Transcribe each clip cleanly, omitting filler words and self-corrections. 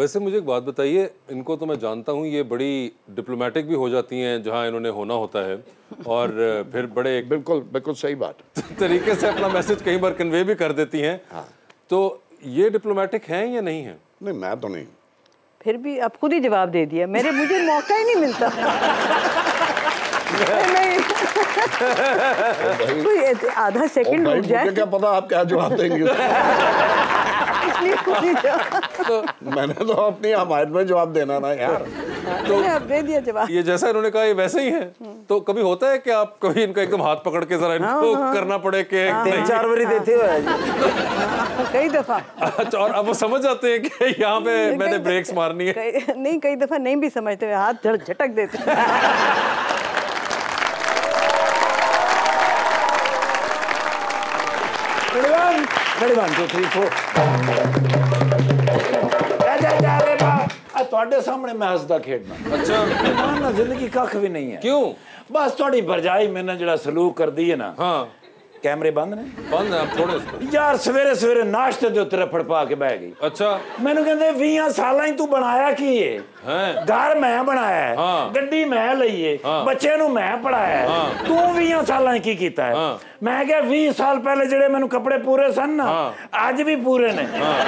वैसे मुझे एक बात बताइए, इनको तो मैं जानता हूँ ये बड़ी डिप्लोमेटिक भी हो जाती हैं जहाँ इन्होंने होना होता है और फिर बड़े बिल्कुल बिल्कुल सही बात तरीके से अपना मैसेज कई बार कन्वे भी कर देती हैं। हाँ। तो ये डिप्लोमेटिक हैं या नहीं हैं? नहीं, मैं तो नहीं। फिर भी आप खुद ही जवाब दे दिया। मेरे मुझे मौका ही नहीं मिलता नहीं। आधा सेकंड रुक जाए, क्या पता आप क्या जवाब देंगे। तो मैंने तो अपनी हमायत में जवाब देना ना यार, तो दे दिया जवाब। ये जैसा इन्होंने कहा ये वैसे ही है। तो कभी होता है कि आप कभी इनका एकदम हाथ पकड़ के जरा इनको करना पड़े कि 3-4 बारी देते हो कई दफा? अच्छा, और अब वो समझ जाते हैं कि यहाँ पे मैंने ब्रेक्स मारनी है? नहीं, कई दफा नहीं भी समझते, हाथ झटक देते। सामने मैं हसदा खेडना। अच्छा, जिंदगी कख भी नहीं है। क्यों? बस थोड़ी भरजाई मैंने जो सलूक कर दी है ना। हाँ। कैमरे बंद ने? बंद है, थोड़े से। यार सवेरे सवेरे नाश्ते दे उत्ते रफड़ पा के बह गई। अच्छा। मैंने कहते 20 साल तू बनाया की है? घर मैं बनाया है। हाँ। गड्डी मैं लई है। हाँ। बच्चे नू मैं पढ़ाया है। हाँ। तू 20 साल की कीता है? हाँ। मैं क्या 20 साल पहले जेडे मैनू कपड़े पूरे सन ना। हाँ। आज भी पूरे ने। हाँ।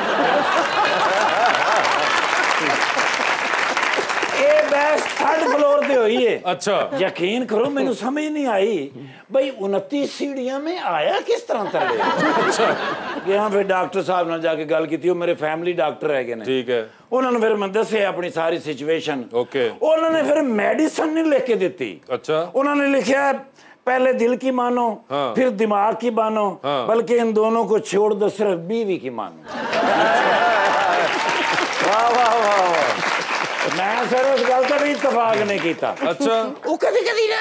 थर्ड फ्लोर पे हुई है। अच्छा। यकीन करो मैंने समझ नहीं आई भाई 29 सीढ़िया में आया किस तरह तले। अच्छा। फिर डॉक्टर साहब ने जाके गल की, मेरे फैमिली डॉक्टर है के ने। ठीक है। उन्होंने फिर मैं दसे अपनी सारी सिचुएशन। ओके। उन्होंने फिर मेडिसिन नहीं लिख के दी। अच्छा। उन्होंने लिखा पहले दिल की मानो। हाँ। फिर दिमाग की मानो। हाँ। बल्कि इन दोनों को छोड़ दो सिर्फ बीवी की मानो। मैं सर उस गल का भी इतफाक नहीं किया। अच्छा। वो कभी कभी ना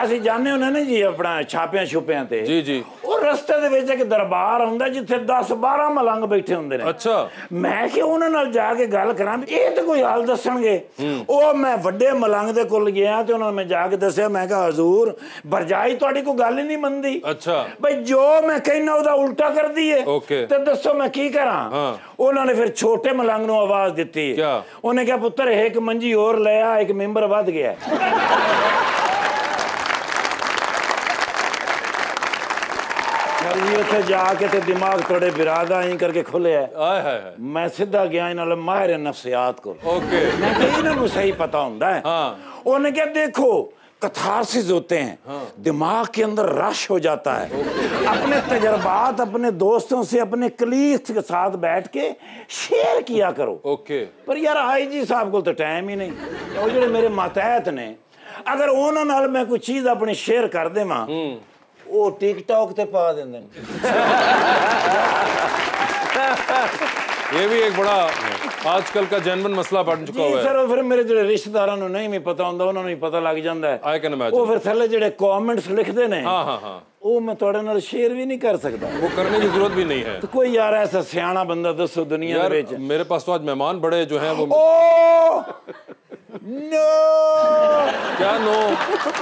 असि जाने होने ना जी अपना छापिया छुपिया ते। जी जी। और रस्ते दे विच इक दरबार हुंदा जिथे 10-12 मलंग बैठे हुंदे ने। अच्छा। मैं कि उन्हां नाल जाके गल करां ये तो कोई हाल दसणगे। ओ मैं वड्डे मलंग दे कोल गया ते उन्हां ने मैं जाके दस्या, मैं कहा हजूर भरजाई तुहाडी कोई गल ही नहीं मनदी। अच्छा। भाई जो मैं कहना ओदा उल्टा कर दी है। ओके। ते दसो मैं की करां? हां। उन्होंने फिर छोटे मलंग नूं आवाज दिती। क्या? उन्हें क्या पुत्र एक मंजी और लिया, एक मेंबर वध गया। जाके ते दिमाग थोड़े बिरादा ही करके खुले है। आए है, है। मैं सीधा गया इन्होंने माहिर नफ्सियात को। ओके। मैं इन्होंने सही पता होता है। हाँ। उन्हें क्या देखो कथारसिस होते हैं। हाँ। दिमाग के अंदर रश हो जाता है। अपने तजर्बात अपने दोस्तों से अपने कलीग्स के साथ बैठ के शेयर किया करो। ओके। पर यार IG साहब को तो टाइम ही नहीं। वो तो जो मेरे मातहत ने अगर उन्होंने मैं कोई चीज़ अपनी शेयर कर देव वो टिकटॉक ते पा देंगे। ये भी एक बड़ा आजकल का जनमन मसला बन चुका है। सर फिर मेरे जो रिश्तेदारों को नहीं मैं पता होता उन्होंने पता लग जाता है, वो फिर थले जो कमेंट्स लिखते हैं। हाँ हाँ हाँ। वो मैं थोड़े नाल शेयर भी नहीं कर सकता, वो करने की जरूरत भी नहीं है। तो कोई यार ऐसा सियाना बंदा दसो दुनिया दे विच। मेरे पास तो आज मेहमान बड़े जो हैं वो। नो क्या नो?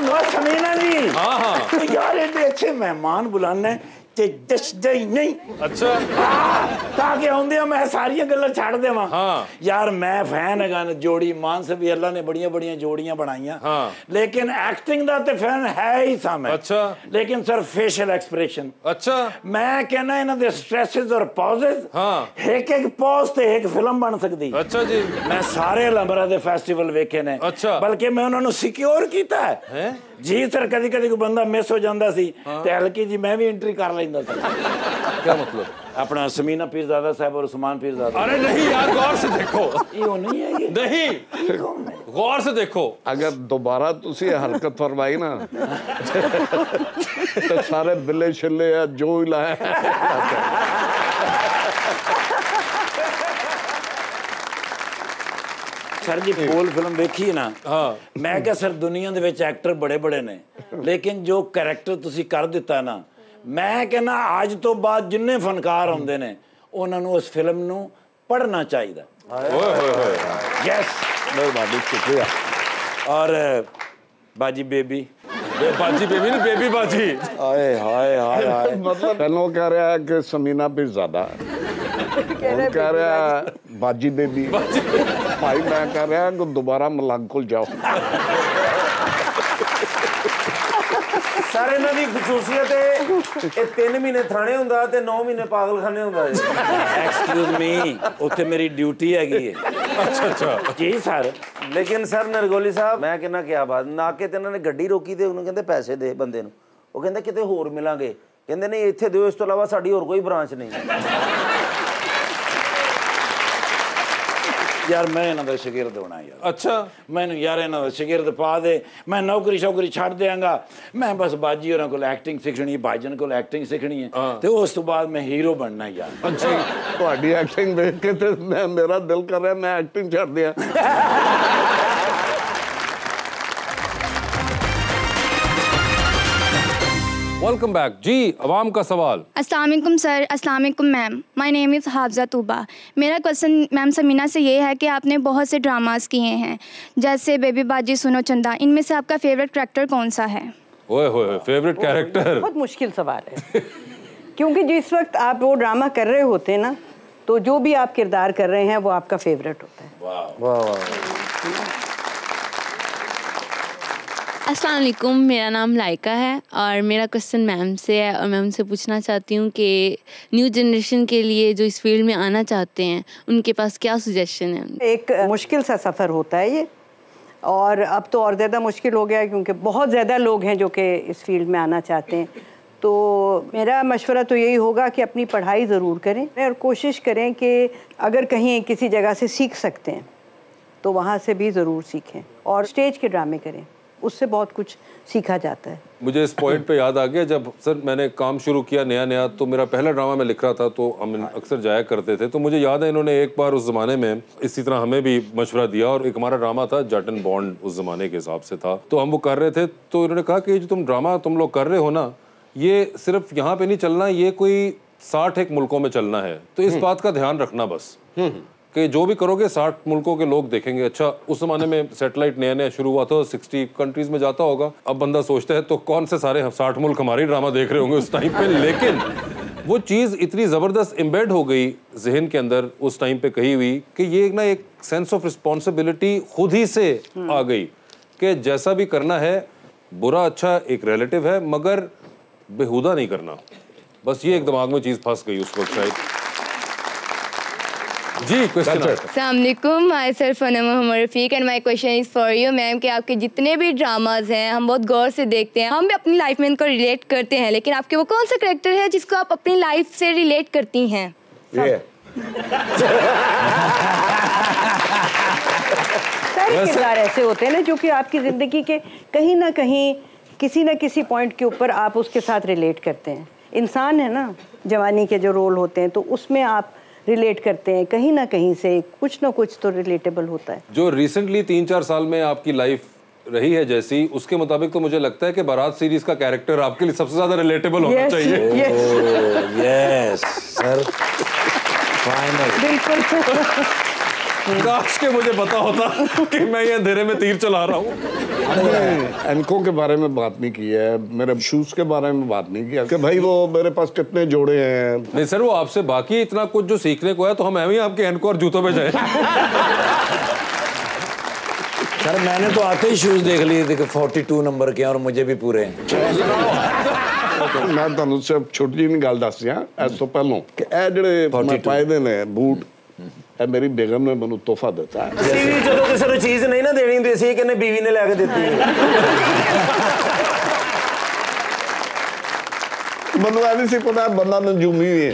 नो समीना जी। हाँ हाँ। तो यार एडे अच्छे मेहमान बुलाने ते दसदा ही नहीं। अच्छा। ताकि आंदे मैं सारिया गल्लां छड़ देवां। हाँ। यार मैं फैन है गाने जोड़ी मान से भी अल्लाह ने बड़िया बड़िया जोड़ियां बनाइया। हाँ। लेकिन एक्टिंग दा ते फैन है ही सामने। अच्छा। लेकिन सर फेशियल एक्सप्रेशन। अच्छा। मैं कहना इन्हां दे स्ट्रेसेस और पॉजेस। हाँ। एक पॉज ते एक फिल्म बन सकदी। अच्छा जी। मैं सारे अलमरा दे फेस्टिवल वेखे ने। अच्छा। बल्कि मैं उन्होंने सिक्योर किया है जी सर। कभी कभी कोई बंदा मिस हो जाता सी ते हल्की जी मैं भी एंट्री कर लेंदा सी। क्या मतलब? अपना समीना पीरजादा साहब और उस्मान पीरजादा। अरे नहीं यार गौर से देखो ये नहीं है ये। नहीं गौर से देखो, अगर दोबारा तुसी हरकत फरमाई ना तो सारे बिल्ले छिले या जो ही लाए। सर जी पोल फिल्म देखी है ना। हाँ। मैं क्या सर दुनिया दे विच एक्टर बड़े बड़े ने लेकिन जो करैक्टर तुसी कर दिता ना, मैं कहना आज तो बाद जिन्ने फनकार आते हैं उन्होंने उस फिल्म नू पढ़ना चाहिए। यस। मेहरबानी शुक्रिया। और बाजी बेबी बाजी बेबी नहीं बेबी बाजी। हाय हाय हाय हाय। मतलब कह रहा है कि समीना पीरजादा कह रहा है बाजी बेबी, भाई मैं कह रहा है दोबारा मलंग को जाओ। सारे ना दी खसूसियत है ये 3 महीने थाने हुंदा ते 9 महीने पागलखाने हुंदा है। एक्सक्यूज मी, उत्थे मेरी ड्यूटी हैगी है। अच्छा अच्छा जी सर। लेकिन सर नरगोली साहब मैं कहना क्या बात ना के इन्होंने गड्डी रोकी तो उन्होंने कहते पैसे दे बंदे नूं, वो कहंदा किते होर मिलांगे, कहंदे नहीं इत्थे दिओ, इस तो इलावा साडी होर कोई ब्रांच नहीं। यार मैं इन्हां दा शागिर्द होना यार। अच्छा मैनू यार इन्हां दा शागिर्द पा दे, मैं नौकरी शौकरी छड्ड देंगा, मैं बस बाजी होरां कोल एक्टिंग सीखनी, भाईजन कोल एक्टिंग सीखनी है ते उस तो बाद मैं हीरो बनना यार। अच्छा तुहाडी एक्टिंग देख के ते मैं मेरा दिल कर रहा है मैं एक्टिंग छड्ड दियां। वेलकम बैक जी। आवाम का सवाल। अस्सलाम वालेकुम सर। अस्सलाम वालेकुम ma'am. My name is Hafiza Tuba. मेरा क्वेश्चन मैम समीना से ये है कि आपने बहुत से ड्रामास किए हैं जैसे बेबी बाजी, सुनो चंदा, इनमें से आपका फेवरेट कैरेक्टर कौन सा है? ओए होए फेवरेट कैरेक्टर बहुत मुश्किल सवाल है। क्योंकि जिस वक्त आप वो ड्रामा कर रहे होते हैं ना तो जो भी आप किरदार कर रहे हैं वो आपका फेवरेट होता है। वाह वाह। अस्सलाम वालेकुम, मेरा नाम लाइका है और मेरा क्वेश्चन मैम से है और मैं उनसे पूछना चाहती हूँ कि न्यू जनरेशन के लिए जो इस फील्ड में आना चाहते हैं उनके पास क्या सुजेशन है? एक मुश्किल सा सफ़र होता है ये और अब तो और ज़्यादा मुश्किल हो गया है क्योंकि बहुत ज़्यादा लोग हैं जो कि इस फील्ड में आना चाहते हैं। तो मेरा मशवरा तो यही होगा कि अपनी पढ़ाई ज़रूर करें और कोशिश करें कि अगर कहीं किसी जगह से सीख सकते हैं तो वहाँ से भी ज़रूर सीखें और स्टेज के ड्रामे करें, उससे बहुत कुछ सीखा जाता है। मुझे इस पॉइंट पे याद आ गया जब सर मैंने काम शुरू किया नया नया तो मेरा पहला ड्रामा मैं लिख रहा था तो हम अक्सर जाया करते थे तो मुझे याद है इन्होंने एक बार उस ज़माने में इसी तरह हमें भी मशवरा दिया और एक हमारा ड्रामा था जटन बॉन्ड उस ज़माने के हिसाब से था तो हम वो कर रहे थे तो इन्होंने कहा कि जो तुम लोग कर रहे हो ना ये सिर्फ यहाँ पर नहीं चलना, ये कोई 60 मुल्कों में चलना है तो इस बात का ध्यान रखना बस कि जो भी करोगे 60 मुल्कों के लोग देखेंगे। अच्छा उस ज़माने में सैटेलाइट नया नया शुरू हुआ था, 60 कंट्रीज़ में जाता होगा। अब बंदा सोचता है तो कौन से सारे 60 मुल्क हमारी ड्रामा देख रहे होंगे उस टाइम पे, लेकिन वो चीज़ इतनी ज़बरदस्त इम्बेड हो गई जहन के अंदर उस टाइम पे कही हुई कि ये ना एक सेंस ऑफ रिस्पॉन्सिबिलिटी खुद ही से आ गई कि जैसा भी करना है, बुरा अच्छा एक रिलेटिव है मगर बेहुदा नहीं करना, बस ये एक दिमाग में चीज़ फंस गई उस वक्त शायद। जी क्वेश्चन। अस्सलाम वालेकुम, माय सेल्फ फनमा Mohammad Rafiq and my question is for you ma'am कि आपके जितने भी ड्रामाज हैं हम बहुत गौर से देखते हैं, हम भी अपनी लाइफ में इनको रिलेट करते हैं, लेकिन आपके वो कौन सा कैरेक्टर है जिसको आप अपनी लाइफ से रिलेट करती हैं? सारे किरदार ऐसे होते हैं ना जो कि आपकी ज़िंदगी के कहीं ना कहीं किसी न किसी पॉइंट के ऊपर आप उसके साथ रिलेट करते हैं। इंसान है ना, जवानी के जो रोल होते हैं तो उसमें आप रिलेट करते हैं कहीं ना कहीं से, कुछ ना कुछ तो रिलेटेबल होता है। जो रिसेंटली 3-4 साल में आपकी लाइफ रही है जैसी, उसके मुताबिक तो मुझे लगता है कि बारात सीरीज का कैरेक्टर आपके लिए सबसे ज्यादा रिलेटेबल होना चाहिए। यस सर, फाइनल बिल्कुल। काश के मुझे पता होता कि मैं ये अंधेरे में तीर चला रहा हूँ। एनकों के बारे में बात नहीं की है, मेरे शूज के बारे में बात नहीं किया कि भाई वो मेरे पास कितने जोड़े हैं। नहीं सर वो आपसे बाकी इतना कुछ जो सीखने को है तो हम एवं आपके एनको और जूतों पे जाए। सर मैंने तो आते ही शूज देख लिए थे कि 42 नंबर के हैं और मुझे भी पूरे हैं। मैं तुम सिर्फ छोटी जी गल दस दिया इस तो पहलों कि यह जो पाए ने बूट मेरी बेगम ने मैं तोहफा दिता है। जो किसी चीज नहीं ना देनी होंगी कहने बीवी ने लैके देती है। मैं यह नहीं पता बंदा नजूमी है।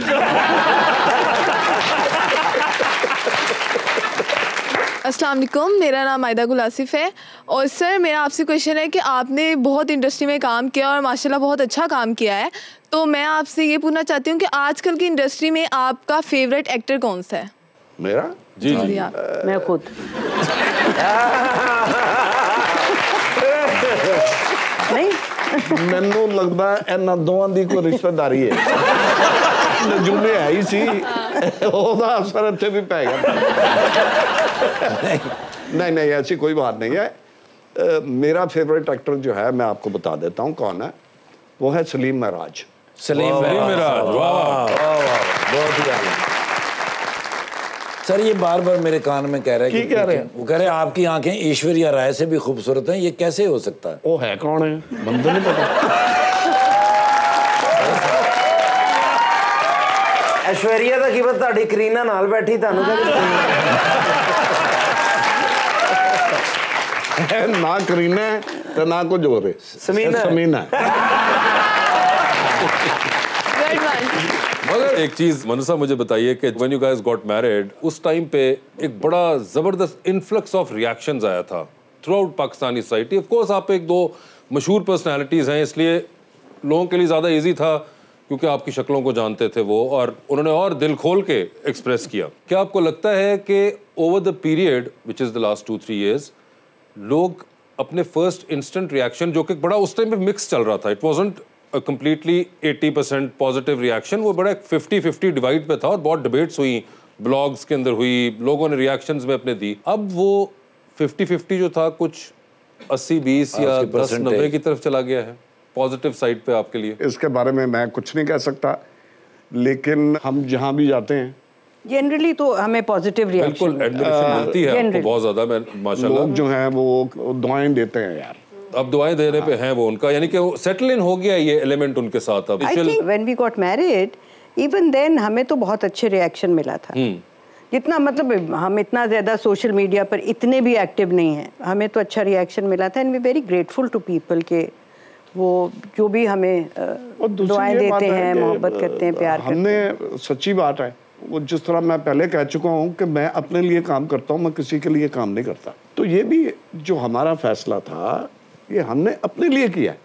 अस्सलाम वालेकुम, मेरा नाम आयदा गुल आसिफ है और सर मेरा आपसे क्वेश्चन है कि आपने बहुत इंडस्ट्री में काम किया और माशाल्लाह बहुत अच्छा काम किया है, तो मैं आपसे ये पूछना चाहती हूँ कि आजकल की इंडस्ट्री में आपका फेवरेट एक्टर कौन सा है? मेरा जी जी मैं खुद। नहीं मैनू लगता इन्हां दोवां दी कोई रिश्तेदारी है। नजूमे है ही सी ओदा असर इतने भी पैगा। नहीं नहीं ऐसी कोई बात नहीं है। मेरा फेवरेट एक्टर जो है मैं आपको बता देता हूँ कौन है, वो है सलीम महाराज। सलीम महाराज, वाह वाह, बहुत ही सर ये बार बार मेरे कान में कह रहे हैं वो कह रहे हैं आपकी आंखें ऐश्वर्या राय से भी खूबसूरत हैं, ये कैसे हो सकता है? वो है कौन है? बंदा नहीं पता। ऐश्वर्या तो कीमत ताड़ी करीना नाल बैठी था ना करीना तो ना कुछ हो रहे समीना। मगर एक चीज मनसा मुझे बताइए कि when you guys got married उस टाइम पे एक बड़ा जबरदस्त इन्फ्लक्स ऑफ रिएक्शंस आया था throughout Pakistani society. Of course आप एक दो मशहूर पर्सनालिटीज़ हैं इसलिए लोगों के लिए ज़्यादा इजी था क्योंकि आपकी शक्लों को जानते थे वो और उन्होंने और दिल खोल के एक्सप्रेस किया। क्या आपको लगता है कि over the period which is the last 2-3 years लोग अपने फर्स्ट इंस्टेंट रिएक्शन जो कि बड़ा उस टाइम पे मिक्स चल रहा था, it wasn't completely 80% positive reaction, वो बड़ा 50-50 डिवाइड पे था और बहुत डिबेट्स हुई, ब्लॉग्स के अंदर हुई, लोगों ने रिएक्शंस में अपने दी। अब वो 50-50 जो था कुछ 80-20 या 10-90 की तरफ चला गया है पॉजिटिव साइड पे आपके लिए? इसके बारे में मैं कुछ नहीं कह सकता, लेकिन हम जहाँ भी जाते हैं जनरली तो हमें पॉजिटिव रिएक्शन मिलती है बहुत ज़्यादा। मैं माशाल्लाह लोग जो हैं वो दुआएं देते हैं यार, अब दुआएं देने पे हैं वो, उनका यानी कि वो सेटल इन हो गया ये एलिमेंट उनके साथ। अब I think when we got married even then हमें तो बहुत अच्छे रिएक्शन मिला था। जितना मतलब हम इतना ज़्यादा सोशल मीडिया पर इतने भी एक्टिव नहीं हैं, हमें तो अच्छा रिएक्शन मिला था and we very grateful to people के वो जो भी हमें दुआएं देते हैं, मोहब्बत करते हैं, प्यार करते हैं। हमने सच्ची बात है वो जिस तरह मैं पहले कह चुका हूँ कि मैं अपने लिए काम करता हूँ, मैं किसी के लिए काम नहीं करता। तो ये भी जो हमारा फैसला था ये हमने अपने लिए किया है,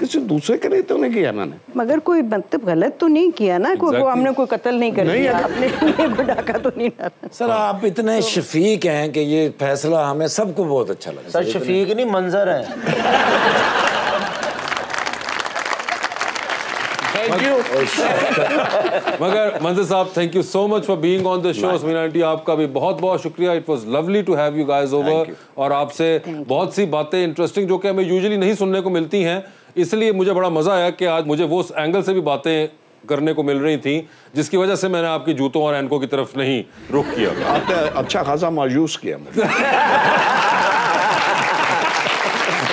किसी दूसरे के लिए तो नहीं किया मैंने। मगर कोई मतलब गलत तो नहीं किया ना, exactly. कोई हमने कोई कत्ल नहीं कर दिया, अपने लिए कोई डाका तो नहीं डाला। सर आप इतने शफीक हैं कि ये फैसला हमें सबको बहुत अच्छा लगा। सर शफीक नहीं मंजर है। मगर मंजर साहब thank you so much for being on the show. Samina aunty आपका भी बहुत बहुत शुक्रिया, it was lovely to have you guys over और आपसे बहुत सी बातें इंटरेस्टिंग जो कि हमें यूजुअली नहीं सुनने को मिलती हैं, इसलिए मुझे बड़ा मजा आया कि आज मुझे वो एंगल से भी बातें करने को मिल रही थी जिसकी वजह से मैंने आपके जूतों और एनकों की तरफ नहीं रुख किया। आपने अच्छा खासा मायूस किया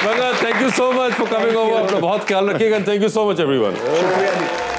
मगर thank you so much for coming over, अपना बहुत ख्याल रखिएगा, thank you so much everyone.